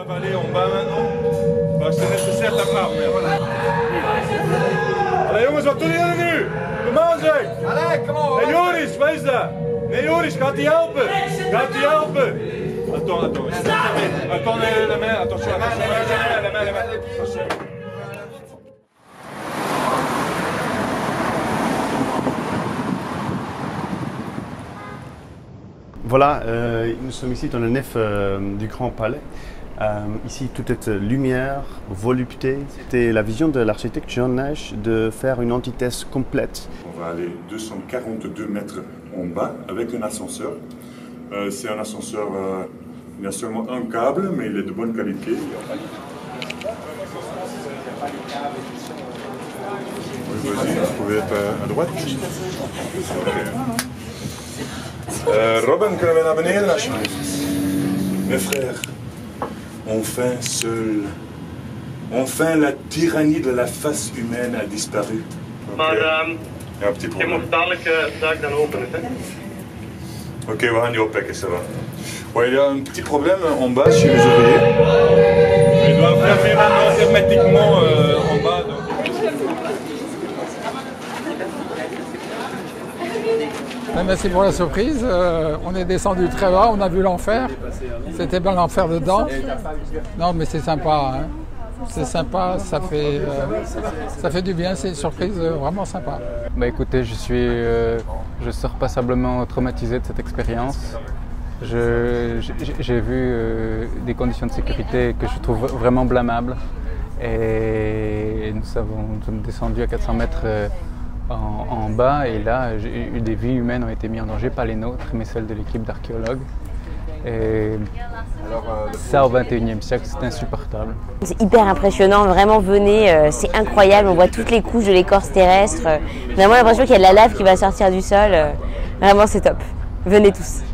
avalé en bas maintenant, parce que c'est nécessaire de la part, mais voilà. Allez jongens, wat doen jullie nu? Kom aan zeg! Allez, kom aan! Hey Joris, wees daar! Nee Joris, gaat hij helpen! Gaat hij helpen! Attends, attends, attends la main, attention, la main. Voilà, nous sommes ici dans la nef du Grand Palais. Ici, toute cette lumière, volupté, c'était la vision de l'architecte John Nash de faire une antithèse complète. On va aller 242 mètres en bas avec un ascenseur. C'est un ascenseur, il y a seulement un câble, mais il est de bonne qualité. Oui, vas-y, vous pouvez être à droite. Okay. Robin, kunnen we naar beneden alsjeblieft? Mes frères, enfin seul, enfin la tyrannie de la face humaine a disparu. Maar je moet dadelijk de zaak dan openen, hè? Oké, we gaan die oppakken, ça va. Ouais, il y a un petit problème en bas chez les ouvriers. Ils doivent fermer maintenant hermétiquement en bas. Donc. Merci pour la surprise, on est descendu très bas, on a vu l'enfer, c'était bien l'enfer dedans. Non mais c'est sympa, hein. C'est sympa, ça fait du bien, c'est une surprise vraiment sympa. Bah écoutez, je sors passablement traumatisé de cette expérience. J'ai vu des conditions de sécurité que je trouve vraiment blâmables et nous sommes descendus à 400 mètres en bas, et là, des vies humaines ont été mises en danger, pas les nôtres, mais celles de l'équipe d'archéologues. Et ça, au 21e siècle, c'est insupportable. C'est hyper impressionnant, vraiment, venez, c'est incroyable, on voit toutes les couches de l'écorce terrestre. On a vraiment l'impression qu'il y a de la lave qui va sortir du sol, vraiment, c'est top. Venez tous.